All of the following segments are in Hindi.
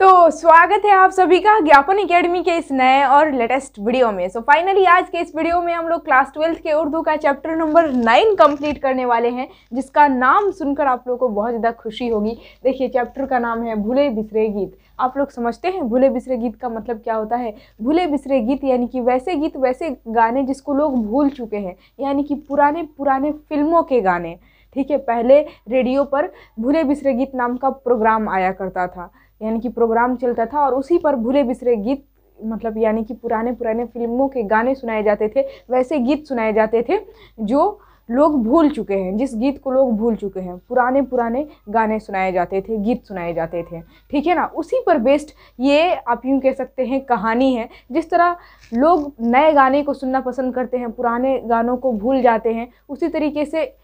तो स्वागत है आप सभी का ज्ञापन एकेडमी के इस नए और लेटेस्ट वीडियो में। सो फाइनली आज के इस वीडियो में हम लोग क्लास 12 के उर्दू का चैप्टर नंबर 9 कंप्लीट करने वाले हैं, जिसका नाम सुनकर आप लोगों को बहुत ज़्यादा खुशी होगी। देखिए, चैप्टर का नाम है भूले बिसरे गीत। आप लोग समझते हैं भूले बिसरे गीत का मतलब क्या होता है? भूले बिसरे गीत यानी कि वैसे गीत, वैसे गाने जिसको लोग भूल चुके हैं, यानी कि पुराने फिल्मों के गाने। ठीक है, पहले रेडियो पर भूले बिसरे गीत नाम का प्रोग्राम आया करता था, यानी कि प्रोग्राम चलता था और उसी पर भूले बिसरे गीत मतलब यानी कि पुराने फिल्मों के गाने सुनाए जाते थे, वैसे गीत सुनाए जाते थे जो लोग भूल चुके हैं, जिस गीत को लोग भूल चुके हैं। पुराने गाने सुनाए जाते थे, गीत सुनाए जाते थे। ठीक है ना, उसी पर बेस्ड ये आप यूँ कह सकते हैं कहानी है। जिस तरह लोग नए गाने को सुनना पसंद करते हैं, पुराने गानों को भूल जाते हैं, उसी तरीके से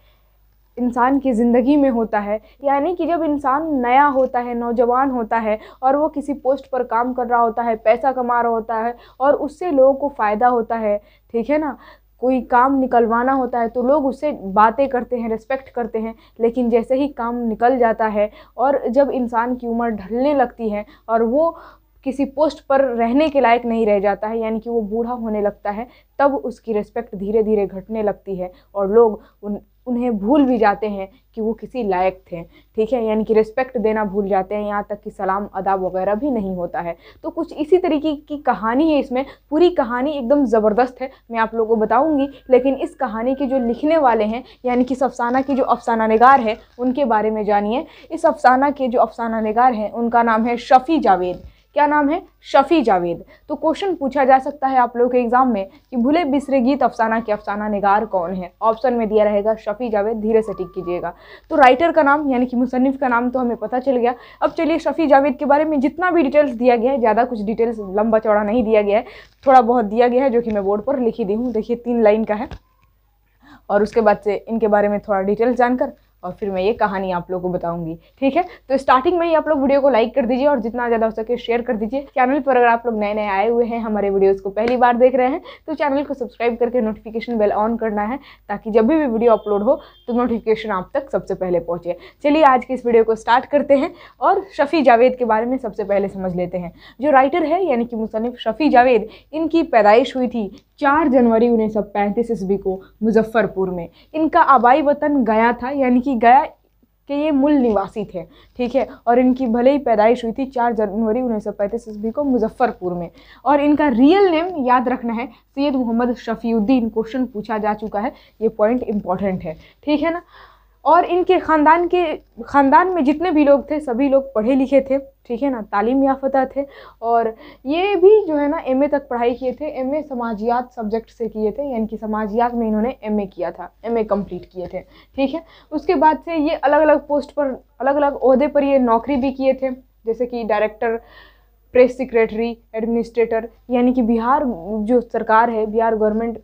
इंसान की ज़िंदगी में होता है। यानी कि जब इंसान नया होता है, नौजवान होता है और वो किसी पोस्ट पर काम कर रहा होता है, पैसा कमा रहा होता है और उससे लोगों को फ़ायदा होता है, ठीक है ना, कोई काम निकलवाना होता है तो लोग उससे बातें करते हैं, रिस्पेक्ट करते हैं। लेकिन जैसे ही काम निकल जाता है और जब इंसान की उम्र ढलने लगती है और वो किसी पोस्ट पर रहने के लायक नहीं रह जाता है, यानी कि वो बूढ़ा होने लगता है, तब उसकी रिस्पेक्ट धीरे धीरे घटने लगती है और लोग उन्हें भूल भी जाते हैं कि वो किसी लायक थे। ठीक है, यानी कि रिस्पेक्ट देना भूल जाते हैं, यहाँ तक कि सलाम अदाब वगैरह भी नहीं होता है। तो कुछ इसी तरीके की कहानी है इसमें। पूरी कहानी एकदम ज़बरदस्त है, मैं आप लोगों को बताऊंगी, लेकिन इस कहानी के जो लिखने वाले हैं यानी कि इस अफसाना के जो अफसाना निगार हैं उनके बारे में जानिए। इस अफसाना के जो अफसाना निगार हैं उनका नाम है शफी जावेद। क्या नाम है? शफी जावेद। तो क्वेश्चन पूछा जा सकता है आप लोगों के एग्जाम में कि भूले बिसरे गीत अफसाना के अफसाना निगार कौन है। ऑप्शन में दिया रहेगा शफी जावेद, धीरे से टिक कीजिएगा। तो राइटर का नाम यानी कि मुसन्निफ का नाम तो हमें पता चल गया। अब चलिए शफी जावेद के बारे में जितना भी डिटेल्स दिया गया है, ज़्यादा कुछ डिटेल्स लंबा चौड़ा नहीं दिया गया है, थोड़ा बहुत दिया गया है जो कि मैं बोर्ड पर लिखी दी हूँ। देखिए, 3 लाइन का है और उसके बाद से इनके बारे में थोड़ा डिटेल्स जानकर और फिर मैं ये कहानी आप लोगों को बताऊंगी। ठीक है, तो स्टार्टिंग में ही आप लोग वीडियो को लाइक कर दीजिए और जितना ज़्यादा हो सके शेयर कर दीजिए। चैनल पर अगर आप लोग नए नए आए हुए हैं, हमारे वीडियोस को पहली बार देख रहे हैं, तो चैनल को सब्सक्राइब करके नोटिफिकेशन बेल ऑन करना है, ताकि जब भी वीडियो अपलोड हो तो नोटिफिकेशन आप तक सबसे पहले पहुँचे। चलिए आज के इस वीडियो को स्टार्ट करते हैं और शफी जावेद के बारे में सबसे पहले समझ लेते हैं। जो राइटर है यानी कि मुसन्निफ शफी जावेद, इनकी पैदाइश हुई थी 4 जनवरी 1935 ईस्वी को मुजफ्फरपुर में। इनका आबाई वतन गया था, यानी कि गया के ये मूल निवासी थे। ठीक है, और इनकी भले ही पैदाइश हुई थी 4 जनवरी 1935 ईस्वी को मुजफ्फरपुर में। और इनका रियल नेम याद रखना है सैयद मोहम्मद शफियुद्दीन। क्वेश्चन पूछा जा चुका है, ये पॉइंट इम्पॉर्टेंट है। ठीक है ना, और इनके ख़ानदान में जितने भी लोग थे सभी लोग पढ़े लिखे थे। ठीक है ना, तालीम याफ़्ता थे और ये भी जो है ना एमए तक पढ़ाई किए थे। एमए समाजियात सब्जेक्ट से किए थे, यानी कि समाजियात में इन्होंने एमए किया था, एमए कंप्लीट किए थे। ठीक है, उसके बाद से ये अलग अलग पोस्ट पर, अलग अलग ओहदे पर ये नौकरी भी किए थे, जैसे कि डायरेक्टर, प्रेस सेक्रेटरी, एडमिनिस्ट्रेटर। यानी कि बिहार जो सरकार है, बिहार गवर्नमेंट,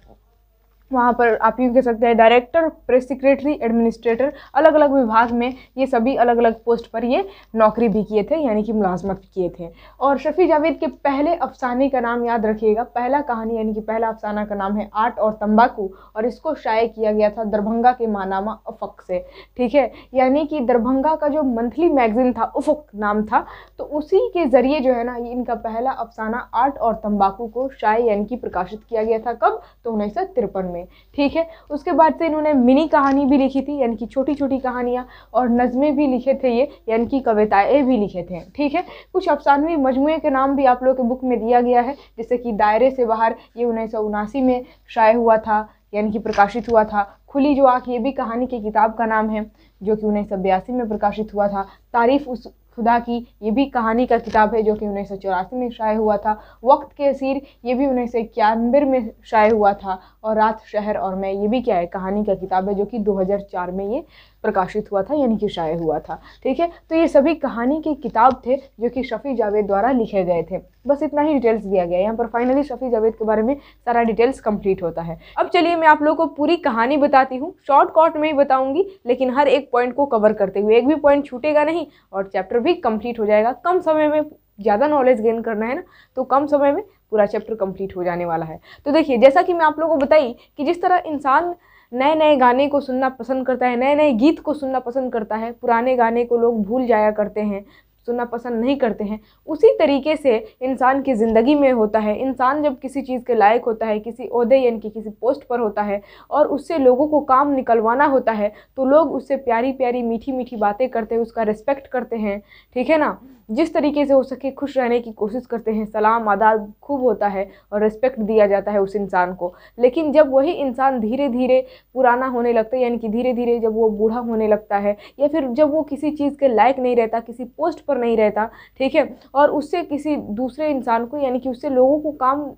वहाँ पर आप यूँ कह सकते हैं डायरेक्टर, प्रेस सेक्रेटरी, एडमिनिस्ट्रेटर, अलग अलग विभाग में ये सभी अलग अलग पोस्ट पर ये नौकरी भी किए थे, यानी कि मुलाजमत किए थे। और शफी जावेद के पहले अफसाने का नाम याद रखिएगा, पहला कहानी यानी कि पहला अफसाना का नाम है आर्ट और तंबाकू, और इसको शाये किया गया था दरभंगा के माहनामा अफक से। ठीक है, यानी कि दरभंगा का जो मंथली मैगजीन था, अफक नाम था, तो उसी के ज़रिए जो है ना इनका पहला अफसाना आर्ट और तंबाकू को शाये यानी कि प्रकाशित किया गया था। कब? तो 1953 में। ठीक है, उसके बाद से इन्होंने मिनी कहानी भी लिखी थी, यानी कि छोटी छोटी कहानियाँ, और नज़में भी लिखे थे ये, यानी कि कविताएं भी लिखे थे। ठीक है, कुछ अफसानवी मजमुए के नाम भी आप लोग के बुक में दिया गया है, जैसे कि दायरे से बाहर, ये 1979 में शाये हुआ था, यानी कि प्रकाशित हुआ था। खुली जुआख, ये भी कहानी की किताब का नाम है, जो कि 1982 में प्रकाशित हुआ था। तारीफ उस खुदा की, ये भी कहानी का किताब है, जो कि 1984 में शाये हुआ था। वक्त के असीर, ये भी 1991 में शाये हुआ था। और रात शहर और मैं, ये भी क्या है, कहानी का किताब है, जो कि 2004 में ये प्रकाशित हुआ था, यानी कि शाये हुआ था। ठीक है, तो ये सभी कहानी के किताब थे जो कि शफी जावेद द्वारा लिखे गए थे। बस इतना ही डिटेल्स दिया गया है यहाँ पर। फाइनली शफी जावेद के बारे में सारा डिटेल्स कंप्लीट होता है। अब चलिए मैं आप लोगों को पूरी कहानी बताती हूँ, शॉर्टकट में ही बताऊँगी, लेकिन हर एक पॉइंट को कवर करते हुए, एक भी पॉइंट छूटेगा नहीं और चैप्टर भी कंप्लीट हो जाएगा। कम समय में ज़्यादा नॉलेज गेन करना है ना, तो कम समय में पूरा चैप्टर कंप्लीट हो जाने वाला है। तो देखिए, जैसा कि मैं आप लोगों को बताई कि जिस तरह इंसान नए नए गाने को सुनना पसंद करता है, नए नए गीत को सुनना पसंद करता है, पुराने गाने को लोग भूल जाया करते हैं, सुनना पसंद नहीं करते हैं। उसी तरीके से इंसान की ज़िंदगी में होता है, इंसान जब किसी चीज़ के लायक होता है, किसी ओहदे यानी कि किसी पोस्ट पर होता है और उससे लोगों को काम निकलवाना होता है तो लोग उससे प्यारी प्यारी मीठी मीठी बातें करते हैं, उसका रिस्पेक्ट करते हैं, ठीक है ना। जिस तरीके से हो सके खुश रहने की कोशिश करते हैं, सलाम आदाब खूब होता है और रिस्पेक्ट दिया जाता है उस इंसान को। लेकिन जब वही इंसान धीरे धीरे पुराना होने लगता है, यानी कि धीरे धीरे जब वो बूढ़ा होने लगता है या फिर जब वो किसी चीज़ के लायक नहीं रहता, किसी पोस्ट पर नहीं रहता, ठीक है, और उससे किसी दूसरे इंसान को यानी कि उससे लोगों को काम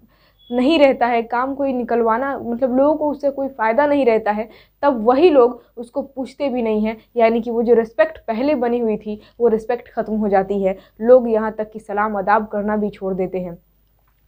नहीं रहता है, काम कोई निकलवाना मतलब लोगों को उससे कोई फ़ायदा नहीं रहता है, तब वही लोग उसको पूछते भी नहीं हैं। यानी कि वो जो रिस्पेक्ट पहले बनी हुई थी वो रिस्पेक्ट ख़त्म हो जाती है, लोग यहाँ तक कि सलाम आदाब करना भी छोड़ देते हैं,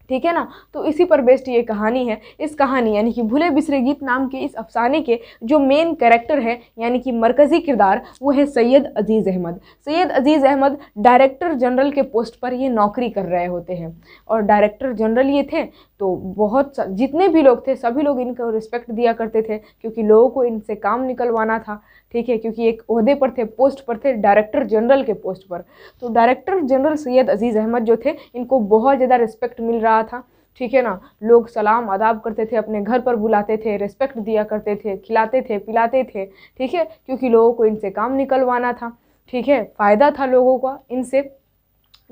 ठीक है ना। तो इसी पर बेस्ड ये कहानी है। इस कहानी यानी कि भूले बिसरे गीत नाम के इस अफसाने के जो मेन कैरेक्टर है यानी कि मरकज़ी किरदार वो है सैयद अज़ीज़ अहमद। सैयद अज़ीज़ अहमद डायरेक्टर जनरल के पोस्ट पर ये नौकरी कर रहे होते हैं और डायरेक्टर जनरल ये थे तो बहुत जितने भी लोग थे सभी लोग इनको रिस्पेक्ट दिया करते थे क्योंकि लोगों को इनसे काम निकलवाना था, ठीक है, क्योंकि एक ओहदे पर थे, पोस्ट पर थे, डायरेक्टर जनरल के पोस्ट पर। तो डायरेक्टर जनरल सैयद अज़ीज़ अहमद जो थे इनको बहुत ज़्यादा रिस्पेक्ट मिल रहा था, ठीक है ना। लोग सलाम आदाब करते थे, अपने घर पर बुलाते थे, रिस्पेक्ट दिया करते थे, खिलाते थे, पिलाते थे, ठीक है, क्योंकि लोगों को इनसे काम निकलवाना था, ठीक है, फ़ायदा था लोगों का इनसे।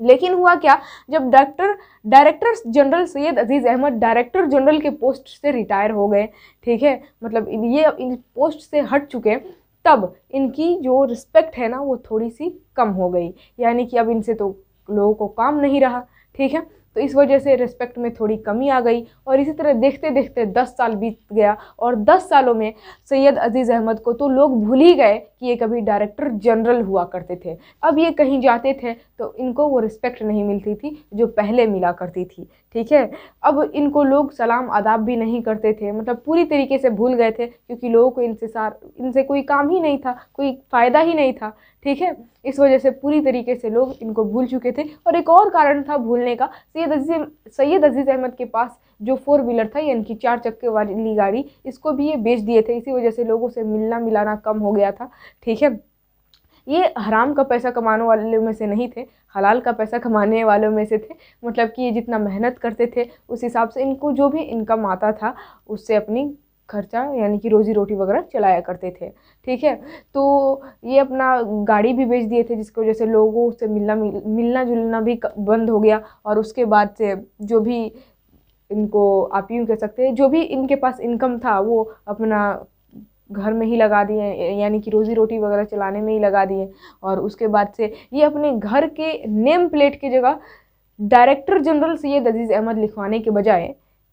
लेकिन हुआ क्या, जब director general Syed Aziz Ahmed director general के पोस्ट से रिटायर हो गए, ठीक है, मतलब ये इन पोस्ट से हट चुके, तब इनकी जो रिस्पेक्ट है ना वो थोड़ी सी कम हो गई। यानी कि अब इनसे तो लोगों को काम नहीं रहा, ठीक है, तो इस वजह से रिस्पेक्ट में थोड़ी कमी आ गई। और इसी तरह देखते देखते 10 साल बीत गया और 10 सालों में सैयद अज़ीज़ अहमद को तो लोग भूल ही गए कि ये कभी डायरेक्टर जनरल हुआ करते थे। अब ये कहीं जाते थे तो इनको वो रिस्पेक्ट नहीं मिलती थी जो पहले मिला करती थी, ठीक है। अब इनको लोग सलाम आदाब भी नहीं करते थे, मतलब पूरी तरीके से भूल गए थे क्योंकि लोगों को इनसे कोई काम ही नहीं था, कोई फ़ायदा ही नहीं था, ठीक है। इस वजह से पूरी तरीके से लोग इनको भूल चुके थे। और एक और कारण था भूलने का, सैयद अज़ीज़ अहमद के पास जो 4 व्हीलर था यानी कि 4 चक्के वाली गाड़ी, इसको भी ये बेच दिए थे। इसी वजह से लोगों से मिलना मिलाना कम हो गया था, ठीक है। ये हराम का पैसा कमाने वालों में से नहीं थे, हलाल का पैसा कमाने वालों में से थे, मतलब कि ये जितना मेहनत करते थे उस हिसाब से इनको जो भी इनकम आता था उससे अपनी खर्चा यानी कि रोज़ी रोटी वगैरह चलाया करते थे, ठीक है। तो ये अपना गाड़ी भी बेच दिए थे जिसकी वजह से लोगों से मिलना जुलना भी बंद हो गया। और उसके बाद से जो भी इनको आप यूँ कह सकते हैं जो भी इनके पास इनकम था वो अपना घर में ही लगा दिए, यानी कि रोज़ी रोटी वगैरह चलाने में ही लगा दिए। और उसके बाद से ये अपने घर के नेम प्लेट की जगह डायरेक्टर जनरल सैयद अज़ीज़ अहमद लिखवाने के बजाय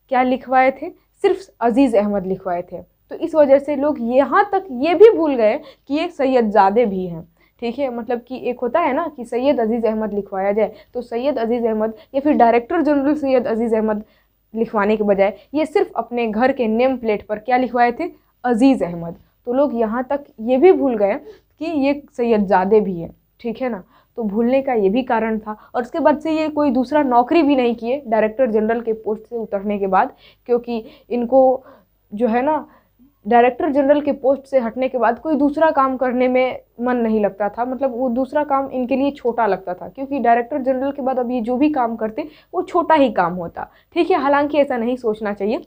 क्या लिखवाए थे, सिर्फ अज़ीज़ अहमद लिखवाए थे। तो इस वजह से लोग यहाँ तक ये भी भूल गए कि ये सैयदज़ादे भी हैं, ठीक है। मतलब कि एक होता है ना कि सैयद अज़ीज़ अहमद लिखवाया जाए तो सैयद अज़ीज़ अहमद या फिर डायरेक्टर जनरल सैयद अज़ीज़ अहमद लिखवाने के बजाय ये सिर्फ अपने घर के नेम प्लेट पर क्या लिखवाए थे, अज़ीज़ अहमद। तो लोग यहाँ तक ये भी भूल गए कि ये सैयदज़ादे भी हैं, ठीक है ना। तो भूलने का ये भी कारण था। और उसके बाद से ये कोई दूसरा नौकरी भी नहीं किए डायरेक्टर जनरल के पोस्ट से उतरने के बाद, क्योंकि इनको जो है ना डायरेक्टर जनरल के पोस्ट से हटने के बाद कोई दूसरा काम करने में मन नहीं लगता था, मतलब वो दूसरा काम इनके लिए छोटा लगता था क्योंकि डायरेक्टर जनरल के बाद अब ये जो भी काम करते वो छोटा ही काम होता, ठीक है। हालांकि ऐसा नहीं सोचना चाहिए,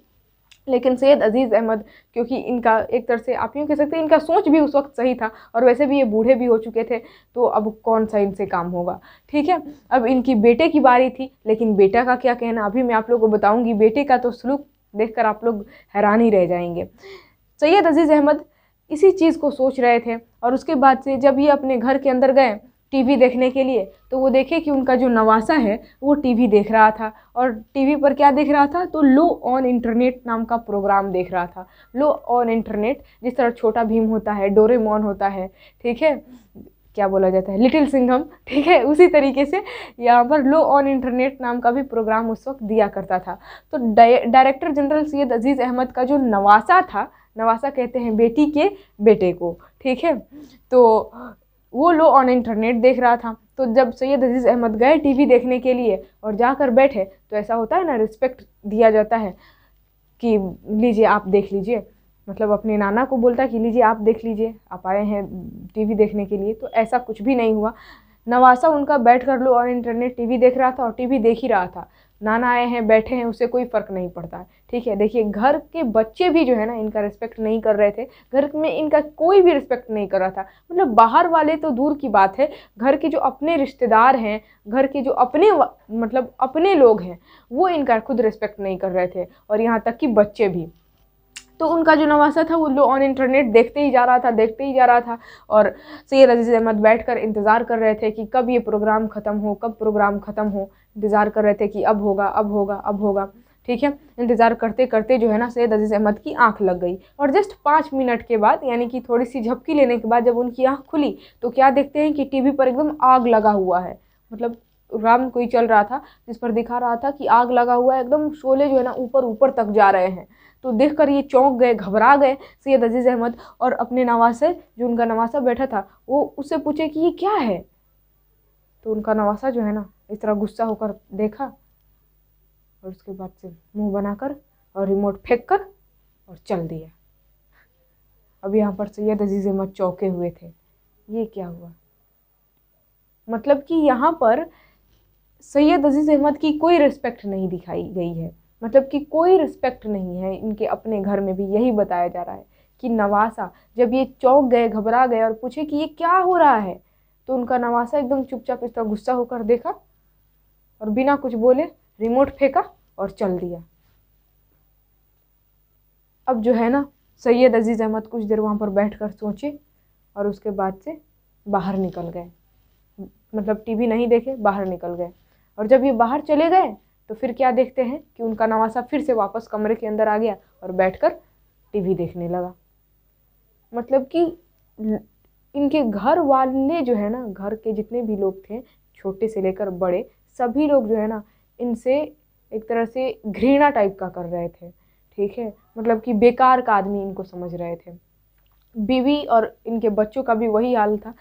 लेकिन सैयद अज़ीज़ अहमद क्योंकि इनका एक तरह से आप यूँ कह सकते हैं इनका सोच भी उस वक्त सही था और वैसे भी ये बूढ़े भी हो चुके थे तो अब कौन सा इनसे काम होगा, ठीक है। अब इनकी बेटे की बारी थी, लेकिन बेटा का क्या कहना अभी मैं आप लोगों को बताऊंगी। बेटे का तो सलूक देखकर आप लोग हैरान ही रह जाएंगे। सैयद अज़ीज़ अहमद इसी चीज़ को सोच रहे थे और उसके बाद से जब ये अपने घर के अंदर गए टीवी देखने के लिए तो वो देखे कि उनका जो नवासा है वो टीवी देख रहा था और टीवी पर क्या देख रहा था तो लोन इंटरनेट नाम का प्रोग्राम देख रहा था। लोन इंटरनेट जिस तरह छोटा भीम होता है, डोरेमोन होता है, ठीक है, क्या बोला जाता है, लिटिल सिंघम, ठीक है, उसी तरीके से यहाँ पर लोन इंटरनेट नाम का भी प्रोग्राम उस वक्त दिया करता था। तो डायरेक्टर जनरल सैयद अज़ीज़ अहमद का जो नवासा था, नवासा कहते हैं बेटी के बेटे को, ठीक है, तो वो लोन इंटरनेट देख रहा था। तो जब सैयद अज़ीज़ अहमद गए टीवी देखने के लिए और जाकर बैठे तो ऐसा होता है ना रिस्पेक्ट दिया जाता है कि लीजिए आप देख लीजिए, मतलब अपने नाना को बोलता कि लीजिए आप देख लीजिए, आप आए हैं टीवी देखने के लिए। तो ऐसा कुछ भी नहीं हुआ। नवासा उनका बैठ कर लो और इंटरनेट टीवी देख रहा था और टीवी देख ही रहा था। नाना आए हैं, बैठे हैं, उसे कोई फ़र्क नहीं पड़ता है। ठीक है, देखिए घर के बच्चे भी जो है ना इनका रिस्पेक्ट नहीं कर रहे थे, घर में इनका कोई भी रिस्पेक्ट नहीं कर रहा था। मतलब बाहर वाले तो दूर की बात है, घर के जो अपने रिश्तेदार हैं, घर के जो अपने मतलब अपने लोग हैं, वो इनका खुद रिस्पेक्ट नहीं कर रहे थे और यहाँ तक कि बच्चे भी। तो उनका जो नवासा था वो लो ऑन इंटरनेट देखते ही जा रहा था, देखते ही जा रहा था। और सैयद अज़ीज़ अहमद बैठकर इंतज़ार कर रहे थे कि कब ये प्रोग्राम ख़त्म हो, कब प्रोग्राम ख़त्म हो। इंतज़ार कर रहे थे कि अब होगा, अब होगा, अब होगा। ठीक है, इंतज़ार करते करते जो है ना सैयद अज़ीज़ अहमद की आंख लग गई। और जस्ट 5 मिनट के बाद, यानी कि थोड़ी सी झपकी लेने के बाद जब उनकी आँख खुली तो क्या देखते हैं कि टीवी पर एकदम आग लगा हुआ है। मतलब प्रोग्राम कोई चल रहा था जिस पर दिखा रहा था कि आग लगा हुआ है, एकदम शोले जो है ना ऊपर ऊपर तक जा रहे हैं। तो देखकर ये चौंक गए, घबरा गए सैयद अज़ीज़ अहमद, और अपने नवासे, जो उनका नवासा बैठा था, वो उससे पूछे कि ये क्या है। तो उनका नवासा जो है ना इस तरह गुस्सा होकर देखा और उसके बाद से मुंह बनाकर और रिमोट फेंक कर और चल दिया। अब यहाँ पर सैयद अज़ीज़ अहमद चौंके हुए थे, ये क्या हुआ। मतलब कि यहाँ पर सैयद अज़ीज़ अहमद की कोई रिस्पेक्ट नहीं दिखाई गई है, मतलब कि कोई रिस्पेक्ट नहीं है इनके अपने घर में भी। यही बताया जा रहा है कि नवासा, जब ये चौंक गए, घबरा गए और पूछे कि ये क्या हो रहा है, तो उनका नवासा एकदम चुपचाप इस तरह गुस्सा होकर देखा और बिना कुछ बोले रिमोट फेंका और चल दिया। अब जो है ना सैयद अज़ीज़ अहमद कुछ देर वहाँ पर बैठ कर सोचे और उसके बाद से बाहर निकल गए। मतलब टीवी नहीं देखे, बाहर निकल गए। और जब ये बाहर चले गए तो फिर क्या देखते हैं कि उनका नवासा फिर से वापस कमरे के अंदर आ गया और बैठकर टीवी देखने लगा। मतलब कि इनके घर वाले जो है ना, घर के जितने भी लोग थे, छोटे से लेकर बड़े, सभी लोग जो है ना इनसे एक तरह से घृणा टाइप का कर रहे थे। ठीक है, मतलब कि बेकार का आदमी इनको समझ रहे थे। बीवी और इनके बच्चों का भी वही हाल था।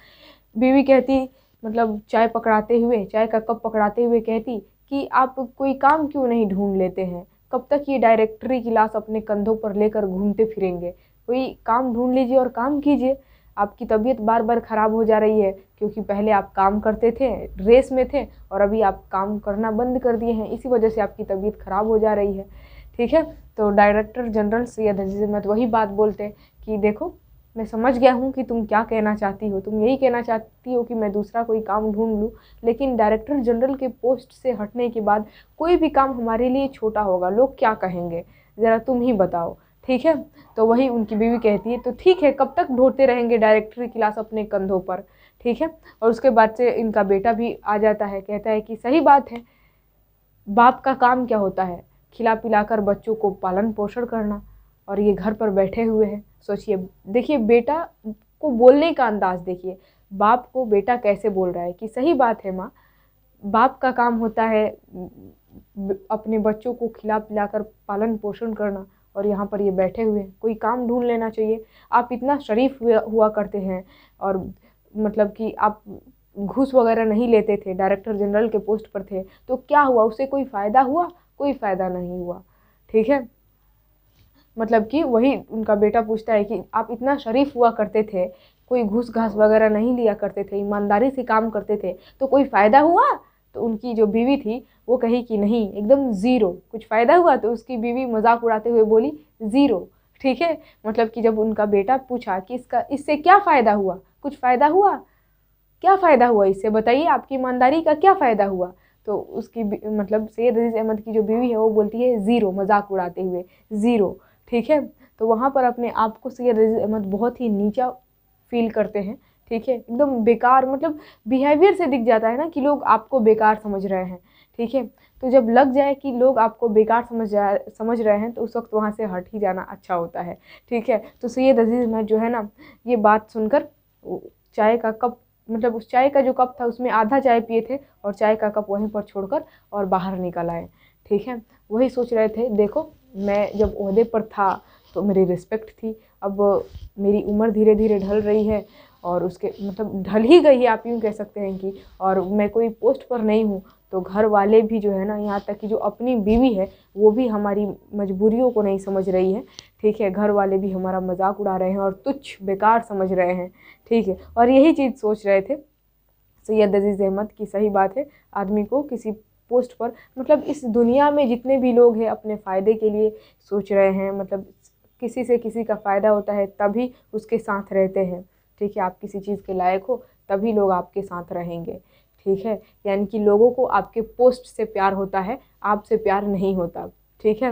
बीवी कहती, मतलब चाय पकड़ाते हुए, चाय का कप पकड़ाते हुए कहती कि आप कोई काम क्यों नहीं ढूंढ लेते हैं, कब तक ये डायरेक्टरी की लाश अपने कंधों पर लेकर घूमते फिरेंगे, कोई काम ढूंढ लीजिए और काम कीजिए। आपकी तबीयत बार बार ख़राब हो जा रही है क्योंकि पहले आप काम करते थे, रेस में थे, और अभी आप काम करना बंद कर दिए हैं, इसी वजह से आपकी तबीयत ख़राब हो जा रही है। ठीक है, तो डायरेक्टर जनरल सैयद अज़ीज़ अहमद वही बात बोलते हैं कि देखो मैं समझ गया हूँ कि तुम क्या कहना चाहती हो, तुम यही कहना चाहती हो कि मैं दूसरा कोई काम ढूंढ लूँ, लेकिन डायरेक्टर जनरल के पोस्ट से हटने के बाद कोई भी काम हमारे लिए छोटा होगा, लोग क्या कहेंगे, ज़रा तुम ही बताओ। ठीक है, तो वही उनकी बीवी कहती है तो ठीक है, कब तक ढोते रहेंगे डायरेक्टरी की लाश अपने कंधों पर। ठीक है, और उसके बाद से इनका बेटा भी आ जाता है, कहता है कि सही बात है, बाप का काम क्या होता है, खिला पिला कर बच्चों को पालन पोषण करना, और ये घर पर बैठे हुए हैं। सोचिए, देखिए बेटा को बोलने का अंदाज़ देखिए, बाप को बेटा कैसे बोल रहा है कि सही बात है माँ, बाप का काम होता है अपने बच्चों को खिला पिला कर पालन पोषण करना, और यहाँ पर ये बैठे हुए हैं, कोई काम ढूंढ लेना चाहिए। आप इतना शरीफ हुआ करते हैं और मतलब कि आप घूस वगैरह नहीं लेते थे, डायरेक्टर जनरल के पोस्ट पर थे, तो क्या हुआ, उससे कोई फ़ायदा हुआ, कोई फ़ायदा नहीं हुआ। ठीक है, मतलब कि वही उनका बेटा पूछता है कि आप इतना शरीफ हुआ करते थे, कोई घूस घास वगैरह नहीं लिया करते थे, ईमानदारी से काम करते थे, तो कोई फ़ायदा हुआ। तो उनकी जो बीवी थी वो कही कि नहीं, एकदम ज़ीरो, कुछ फ़ायदा हुआ। तो उसकी बीवी मजाक उड़ाते हुए बोली ज़ीरो। ठीक है, मतलब कि जब उनका बेटा पूछा कि इसका, इससे क्या फ़ायदा हुआ, कुछ फ़ायदा हुआ, क्या फ़ायदा हुआ इससे बताइए, आपकी ईमानदारी का क्या फ़ायदा हुआ। तो उसकी मतलब सैयद अज़ीज़ अहमद की जो बीवी है वो बोलती है ज़ीरो, मजाक उड़ाते हुए ज़ीरो। ठीक है, तो वहाँ पर अपने आप को सैयद अज़ीज़ अहमद बहुत ही नीचा फील करते हैं। ठीक है, एकदम बेकार, मतलब बिहेवियर से दिख जाता है ना कि लोग आपको बेकार समझ रहे हैं। ठीक है, तो जब लग जाए कि लोग आपको बेकार समझ रहे हैं तो उस वक्त वहाँ से हट ही जाना अच्छा होता है। ठीक है, तो सैयद अज़ीज़ अहमद जो है ना ये बात सुनकर चाय का कप, मतलब उस चाय का जो कप था उसमें आधा चाय पिए थे और चाय का कप वहीं पर छोड़कर और बाहर निकल आए। ठीक है, वही सोच रहे थे, देखो मैं जब ओहदे पर था तो मेरी रिस्पेक्ट थी, अब मेरी उम्र धीरे धीरे ढल रही है और उसके मतलब ढल ही गई है, आप यूँ कह सकते हैं कि, और मैं कोई पोस्ट पर नहीं हूँ, तो घर वाले भी जो है ना, यहाँ तक कि जो अपनी बीवी है वो भी हमारी मजबूरियों को नहीं समझ रही है। ठीक है, घर वाले भी हमारा मजाक उड़ा रहे हैं और तुच्छ बेकार समझ रहे हैं। ठीक है, और यही चीज़ सोच रहे थे सैयद अज़ीज़ अहमद की सही बात है, आदमी को किसी पोस्ट पर मतलब इस दुनिया में जितने भी लोग हैं अपने फ़ायदे के लिए सोच रहे हैं, मतलब किसी से किसी का फ़ायदा होता है तभी उसके साथ रहते हैं, ठीक है। आप किसी चीज़ के लायक हो तभी लोग आपके साथ रहेंगे, ठीक है। यानी कि लोगों को आपके पोस्ट से प्यार होता है, आपसे प्यार नहीं होता, ठीक है।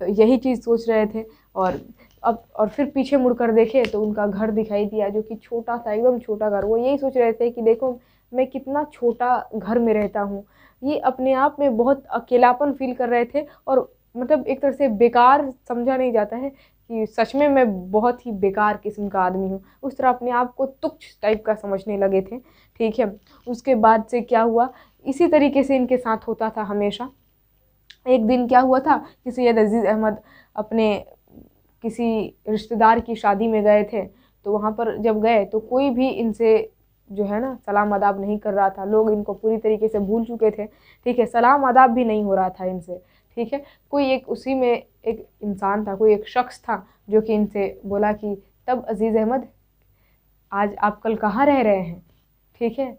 तो यही चीज़ सोच रहे थे और अब और फिर पीछे मुड़कर देखे तो उनका घर दिखाई दिया जो कि छोटा सा एकदम छोटा घर। वो यही सोच रहे थे कि देखो मैं कितना छोटा घर में रहता हूँ, ये अपने आप में बहुत अकेलापन फील कर रहे थे और मतलब एक तरह से बेकार समझा नहीं जाता है कि सच में मैं बहुत ही बेकार किस्म का आदमी हूँ, उस तरह अपने आप को तुच्छ टाइप का समझने लगे थे, ठीक है। उसके बाद से क्या हुआ, इसी तरीके से इनके साथ होता था हमेशा। एक दिन क्या हुआ था कि सैयद अज़ीज़ अहमद अपने किसी रिश्तेदार की शादी में गए थे, तो वहाँ पर जब गए तो कोई भी इनसे जो है ना सलाम आदाब नहीं कर रहा था, लोग इनको पूरी तरीके से भूल चुके थे, ठीक है। सलाम आदाब भी नहीं हो रहा था इनसे, ठीक है। कोई एक उसी में एक इंसान था, कोई एक शख्स था जो कि इनसे बोला कि तब अज़ीज़ अहमद आज आप कल कहाँ रह रहे हैं, ठीक है।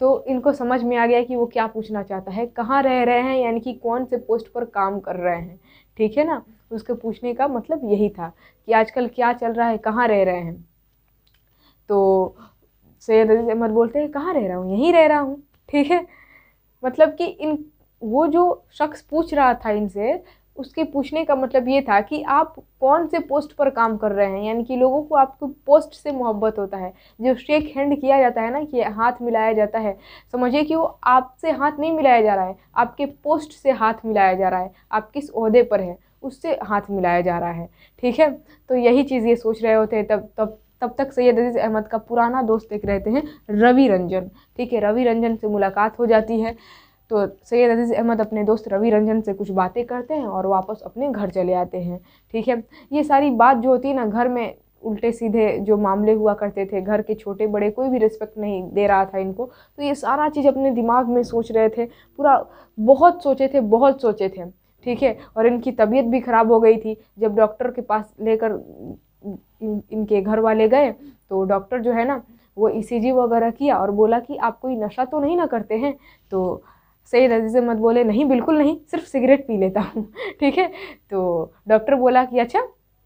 तो इनको समझ में आ गया कि वो क्या पूछना चाहता है, कहाँ रह रहे हैं यानी कि कौन से पोस्ट पर काम कर रहे हैं, ठीक है ना। उसके पूछने का मतलब यही था कि आजकल क्या चल रहा है, कहाँ रह रहे हैं। तो सैयद अज़ीज़ अहमद बोलते हैं कहाँ रह रहा हूँ, यहीं रह रहा हूँ, ठीक है। मतलब कि इन वो जो शख्स पूछ रहा था इनसे, उसके पूछने का मतलब ये था कि आप कौन से पोस्ट पर काम कर रहे हैं, यानी कि लोगों को आपको पोस्ट से मोहब्बत होता है। जो शेक हैंड किया जाता है ना, कि हाथ मिलाया जाता है, समझिए कि वो आपसे हाथ नहीं मिलाया जा रहा है, आपके पोस्ट से हाथ मिलाया जा रहा है, आप किस ओहदे पर है उससे हाथ मिलाया जा रहा है, ठीक है। तो यही चीज़ ये सोच रहे होते हैं। तब तक सैयद अज़ीज़ अहमद का पुराना दोस्त देख रहे थे रवि रंजन, ठीक है। रवि रंजन से मुलाकात हो जाती है, तो सैयद अज़ीज़ अहमद अपने दोस्त रवि रंजन से कुछ बातें करते हैं और वापस अपने घर चले आते हैं, ठीक है। ये सारी बात जो होती है ना, घर में उल्टे सीधे जो मामले हुआ करते थे, घर के छोटे बड़े कोई भी रिस्पेक्ट नहीं दे रहा था इनको, तो ये सारा चीज़ अपने दिमाग में सोच रहे थे, पूरा बहुत सोचे थे, ठीक है। और इनकी तबीयत भी ख़राब हो गई थी। जब डॉक्टर के पास लेकर इनके घर वाले गए तो डॉक्टर जो है ना वो ECG वगैरह किया और बोला कि आप कोई नशा तो नहीं ना करते हैं। तो सैयद अज़ीज़ अहमद बोले नहीं बिल्कुल नहीं, सिर्फ सिगरेट पी लेता हूँ, ठीक है। तो डॉक्टर बोला कि अच्छा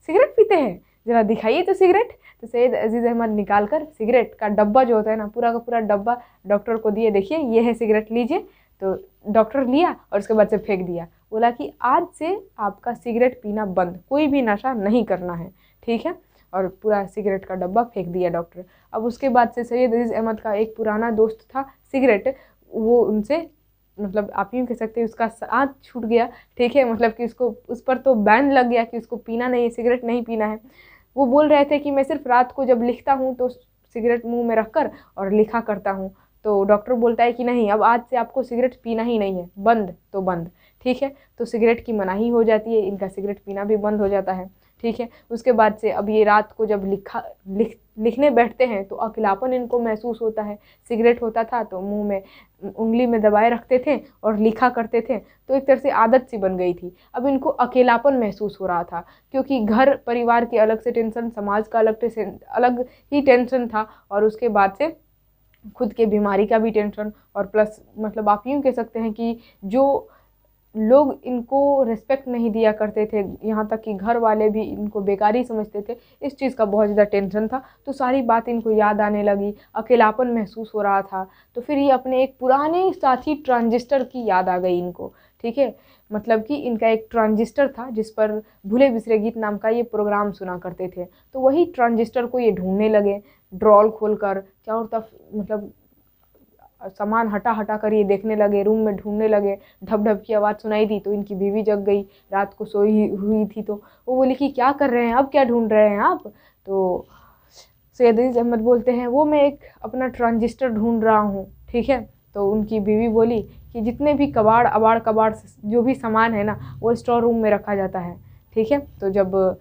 सिगरेट पीते हैं, ज़रा दिखाइए तो सिगरेट। तो सैयद अज़ीज़ अहमद निकाल कर सिगरेट का डब्बा जो होता है ना, पूरा का पूरा डब्बा डॉक्टर को दिए, देखिए ये है सिगरेट, लीजिए। तो डॉक्टर लिया और उसके बाद से फेंक दिया, बोला कि आज से आपका सिगरेट पीना बंद, कोई भी नशा नहीं करना है, ठीक है। और पूरा सिगरेट का डब्बा फेंक दिया डॉक्टर। अब उसके बाद से सैयद अज़ीज़ अहमद का एक पुराना दोस्त था सिगरेट, वो उनसे मतलब आप यूँ कह सकते हैं उसका साथ छूट गया, ठीक है। मतलब कि उसको उस पर तो बैन लग गया कि उसको पीना नहीं है, सिगरेट नहीं पीना है। वो बोल रहे थे कि मैं सिर्फ रात को जब लिखता हूँ तो सिगरेट मुँह में रख कर और लिखा करता हूँ। तो डॉक्टर बोलता है कि नहीं, अब आज से आपको सिगरेट पीना ही नहीं है, बंद तो बंद, ठीक है। तो सिगरेट की मनाही हो जाती है, इनका सिगरेट पीना भी बंद हो जाता है, ठीक है। उसके बाद से अब ये रात को जब लिखने बैठते हैं तो अकेलापन इनको महसूस होता है। सिगरेट होता था तो मुंह में उंगली में दबाए रखते थे और लिखा करते थे, तो एक तरह से आदत सी बन गई थी। अब इनको अकेलापन महसूस हो रहा था क्योंकि घर परिवार की अलग से टेंशन, समाज का अलग ही टेंशन था, और उसके बाद से खुद के बीमारी का भी टेंशन, और प्लस मतलब आप यूँ कह सकते हैं कि जो लोग इनको रिस्पेक्ट नहीं दिया करते थे, यहाँ तक कि घर वाले भी इनको बेकारी समझते थे, इस चीज़ का बहुत ज़्यादा टेंशन था। तो सारी बात इनको याद आने लगी, अकेलापन महसूस हो रहा था। तो फिर ये अपने एक पुराने साथी ट्रांजिस्टर की याद आ गई इनको, ठीक है। मतलब कि इनका एक ट्रांजिस्टर था जिस पर भूले बिसरे गीत नाम का ये प्रोग्राम सुना करते थे, तो वही ट्रांजिस्टर को ये ढूंढने लगे। ड्रॉल खोल कर चारों तरफ मतलब सामान हटा कर ये देखने लगे, रूम में ढूंढने लगे। ढप ढप की आवाज़ सुनाई दी तो इनकी बीवी जग गई, रात को सोई हुई थी। तो वो बोली कि क्या कर रहे हैं आप, क्या ढूंढ रहे हैं आप। तो सैयद अज़ीज़ अहमद बोलते हैं वो मैं एक अपना ट्रांजिस्टर ढूंढ रहा हूँ, ठीक है। तो उनकी बीवी बोली कि जितने भी कबाड़ जो भी सामान है ना वो स्टोर रूम में रखा जाता है, ठीक है। तो जब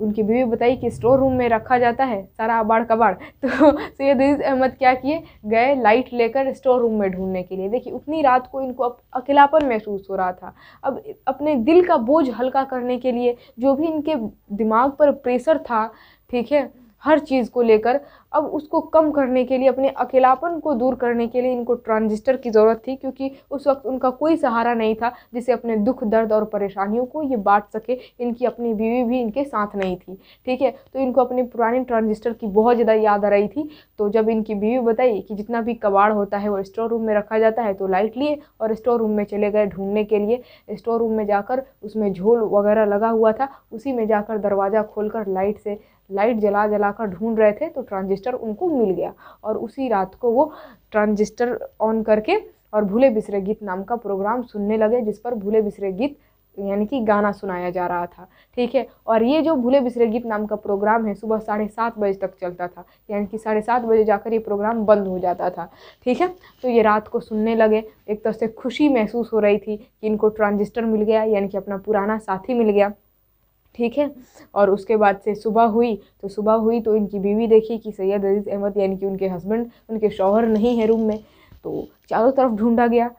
उनकी बीवी बताई कि स्टोर रूम में रखा जाता है सारा अबाड़ कबाड़, तो सैयद अज़ीज़ अहमद क्या किए, गए लाइट लेकर स्टोर रूम में ढूंढने के लिए। देखिए उतनी रात को इनको अकेलापन महसूस हो रहा था। अब अपने दिल का बोझ हल्का करने के लिए, जो भी इनके दिमाग पर प्रेशर था, ठीक है, हर चीज़ को लेकर। अब उसको कम करने के लिए, अपने अकेलापन को दूर करने के लिए इनको ट्रांजिस्टर की ज़रूरत थी, क्योंकि उस वक्त उनका कोई सहारा नहीं था जिसे अपने दुख दर्द और परेशानियों को ये बांट सके। इनकी अपनी बीवी भी इनके साथ नहीं थी, ठीक है, तो इनको अपने पुराने ट्रांजिस्टर की बहुत ज़्यादा याद आ रही थी। तो जब इनकी बीवी बताई कि जितना भी कबाड़ होता है वो स्टोर रूम में रखा जाता है, तो लाइट लिए और स्टोर रूम में चले गए ढूंढने के लिए। स्टोर रूम में जाकर उसमें झोल वगैरह लगा हुआ था, उसी में जाकर दरवाज़ा खोलकर लाइट जला कर ढूंढ रहे थे, तो ट्रांजिस्टर उनको मिल गया। और उसी रात को वो ट्रांजिस्टर ऑन करके और भूले बिसरे गीत नाम का प्रोग्राम सुनने लगे, जिस पर भूले बिसरे गीत यानी कि गाना सुनाया जा रहा था, ठीक है। और ये जो भूले बिसरे गीत नाम का प्रोग्राम है, सुबह 7:30 बजे तक चलता था, यानी कि 7:30 बजे जाकर ये प्रोग्राम बंद हो जाता था, ठीक है। तो ये रात को सुनने लगे, एक तरह से खुशी महसूस हो रही थी कि इनको ट्रांजिस्टर मिल गया, यानी कि अपना पुराना साथी मिल गया, ठीक है। और उसके बाद से सुबह हुई तो इनकी बीवी देखी कि सैयद अज़ीज़ अहमद यानी कि उनके हस्बैंड, उनके शौहर नहीं है रूम में। तो चारों तरफ ढूंढा गया,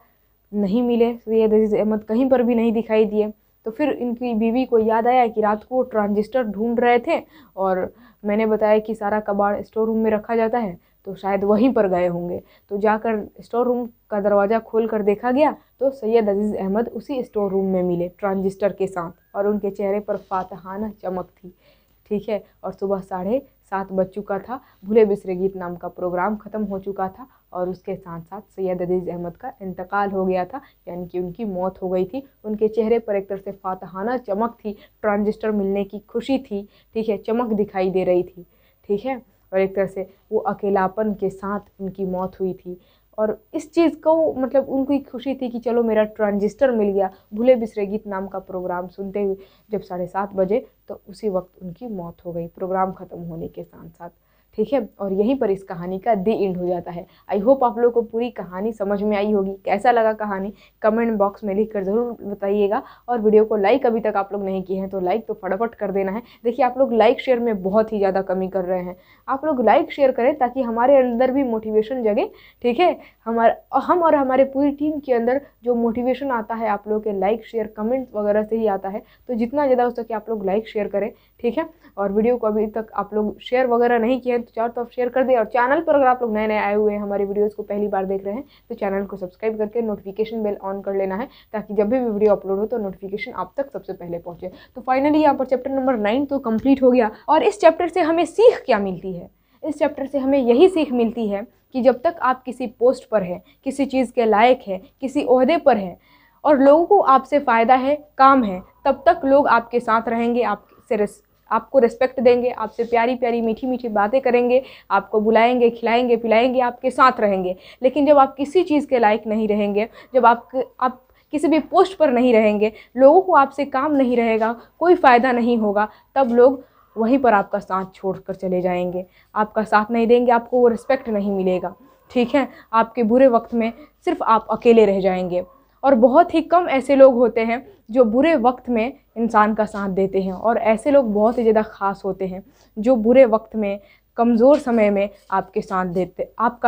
नहीं मिले, सैयद अज़ीज़ अहमद कहीं पर भी नहीं दिखाई दिए। तो फिर इनकी बीवी को याद आया कि रात को ट्रांजिस्टर ढूंढ रहे थे और मैंने बताया कि सारा कबाड़ स्टोर रूम में रखा जाता है, तो शायद वहीं पर गए होंगे। तो जाकर स्टोर रूम का दरवाज़ा खोल कर देखा गया तो सैयद अज़ीज़ अहमद उसी स्टोर रूम में मिले ट्रांजिस्टर के साथ, और उनके चेहरे पर फातहाना चमक थी, ठीक है। और सुबह 7:30 बज चुका था, भूले बिसरे गीत नाम का प्रोग्राम ख़त्म हो चुका था और उसके साथ साथ सैयद अज़ीज़ अहमद का इंतकाल हो गया था, यानी कि उनकी मौत हो गई थी। उनके चेहरे पर एक तरह से फातहाना चमक थी, ट्रांजिस्टर मिलने की खुशी थी, ठीक है, चमक दिखाई दे रही थी, ठीक है। और एक तरह से वो अकेलापन के साथ उनकी मौत हुई थी, और इस चीज़ को मतलब उनकी खुशी थी कि चलो मेरा ट्रांजिस्टर मिल गया। भूले बिसरे गीत नाम का प्रोग्राम सुनते हुए जब 7:30 बजे, तो उसी वक्त उनकी मौत हो गई प्रोग्राम ख़त्म होने के साथ साथ, ठीक है। और यहीं पर इस कहानी का दी एंड हो जाता है। आई होप आप लोगों को पूरी कहानी समझ में आई होगी। कैसा लगा कहानी कमेंट बॉक्स में लिखकर ज़रूर बताइएगा, और वीडियो को लाइक अभी तक आप लोग नहीं किए हैं तो लाइक तो फटाफट कर देना है। देखिए आप लोग लाइक शेयर में बहुत ही ज़्यादा कमी कर रहे हैं, आप लोग लाइक शेयर करें ताकि हमारे अंदर भी मोटिवेशन जगे, ठीक है। हमारे पूरी टीम के अंदर जो मोटिवेशन आता है आप लोगों के लाइक शेयर कमेंट वगैरह से ही आता है, तो जितना ज़्यादा हो सके आप लोग लाइक शेयर करें, ठीक है। और वीडियो को अभी तक आप लोग शेयर वगैरह नहीं किए तो चारों तरफ शेयर कर दें। और चैनल पर अगर आप लोग नए नए आए हुए हैं, हमारे वीडियोस को पहली बार देख रहे हैं, तो चैनल को सब्सक्राइब करके नोटिफिकेशन बेल ऑन कर लेना है, ताकि जब भी वीडियो अपलोड हो तो नोटिफिकेशन आप तक सबसे पहले पहुंचे। तो फाइनली यहाँ पर चैप्टर नंबर 9 तो कंप्लीट हो गया। और इस चैप्टर से हमें सीख क्या मिलती है? इस चैप्टर से हमें यही सीख मिलती है कि जब तक आप किसी पोस्ट पर हैं, किसी चीज़ के लायक हैं, किसी ओहदे पर हैं और लोगों को आपसे फ़ायदा है, काम है, तब तक लोग आपके साथ रहेंगे, आपको रिस्पेक्ट देंगे, आपसे प्यारी प्यारी मीठी मीठी बातें करेंगे, आपको बुलाएंगे, खिलाएंगे, पिलाएंगे, आपके साथ रहेंगे। लेकिन जब आप किसी चीज़ के लायक नहीं रहेंगे, जब आप किसी भी पोस्ट पर नहीं रहेंगे, लोगों को आपसे काम नहीं रहेगा, कोई फ़ायदा नहीं होगा, तब लोग वहीं पर आपका साथ छोड़कर चले जाएंगे, आपका साथ नहीं देंगे, आपको वो रिस्पेक्ट नहीं मिलेगा, ठीक है। आपके बुरे वक्त में सिर्फ आप अकेले रह जाएंगे, और बहुत ही कम ऐसे लोग होते हैं जो बुरे वक्त में इंसान का साथ देते हैं, और ऐसे लोग बहुत ही ज़्यादा ख़ास होते हैं जो बुरे वक्त में, कमज़ोर समय में आपका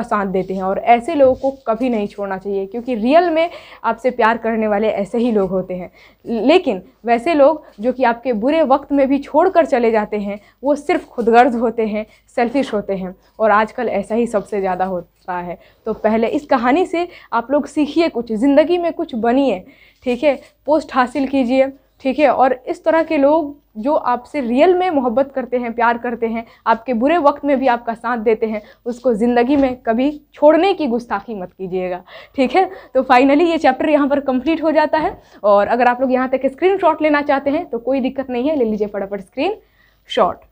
साथ देते हैं। और ऐसे लोगों को कभी नहीं छोड़ना चाहिए, क्योंकि रियल में आपसे प्यार करने वाले ऐसे ही लोग होते हैं। लेकिन वैसे लोग जो कि आपके बुरे वक्त में भी छोड़कर चले जाते हैं, वो सिर्फ खुदगर्ज़ होते हैं, सेल्फिश होते हैं, और आजकल ऐसा ही सबसे ज़्यादा होता है। तो पहले इस कहानी से आप लोग सीखिए, कुछ ज़िंदगी में कुछ बनिए, ठीक है, पोस्ट हासिल कीजिए, ठीक है। और इस तरह के लोग जो आपसे रियल में मोहब्बत करते हैं, प्यार करते हैं, आपके बुरे वक्त में भी आपका साथ देते हैं, उसको ज़िंदगी में कभी छोड़ने की गुस्ताखी मत कीजिएगा, ठीक है। तो फाइनली ये चैप्टर यहाँ पर कंप्लीट हो जाता है। और अगर आप लोग यहाँ तक स्क्रीनशॉट लेना चाहते हैं तो कोई दिक्कत नहीं है, ले लीजिए फटाफट स्क्रीनशॉट।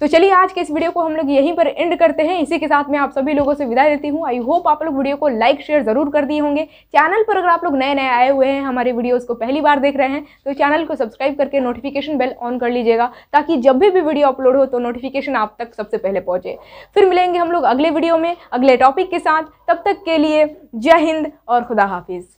तो चलिए आज के इस वीडियो को हम लोग यहीं पर एंड करते हैं। इसी के साथ मैं आप सभी लोगों से विदा लेती हूँ। आई होप आप लोग वीडियो को लाइक शेयर ज़रूर कर दिए होंगे। चैनल पर अगर आप लोग नए नए आए हुए हैं, हमारे वीडियोस को पहली बार देख रहे हैं, तो चैनल को सब्सक्राइब करके नोटिफिकेशन बेल ऑन कर लीजिएगा, ताकि जब भी वीडियो अपलोड हो तो नोटिफिकेशन आप तक सबसे पहले पहुँचे। फिर मिलेंगे हम लोग अगले वीडियो में अगले टॉपिक के साथ। तब तक के लिए जय हिंद और खुदा हाफिज़।